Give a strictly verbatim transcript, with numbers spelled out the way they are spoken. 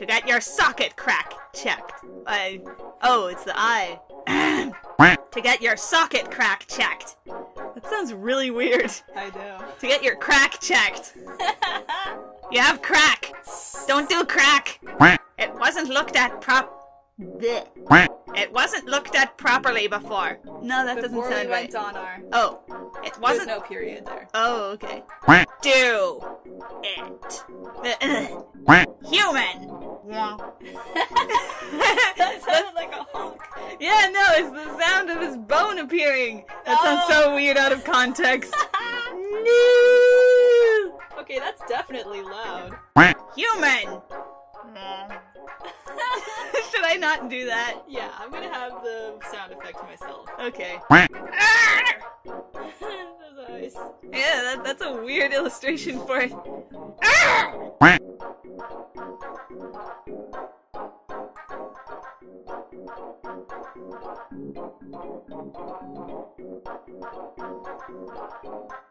to get your socket crack checked. Uh, oh, it's the eye. To get your socket crack checked. That sounds really weird. I know. To get your crack checked. You have crack. Don't do crack. It wasn't looked at prop. Blech. It wasn't looked at properly before. No, that before doesn't sound we right. Went on our... Oh, it wasn't. There's no period there. Oh, okay. Do it. Uh, human. That sounded like a honk. Yeah, no, it's the sound of his bone appearing. That oh. sounds so weird out of context. No. Okay, that's definitely loud. Human. Should I not do that? Yeah, I'm gonna have the sound effect to myself. Okay. Nice. Yeah, that, that's a weird illustration for it.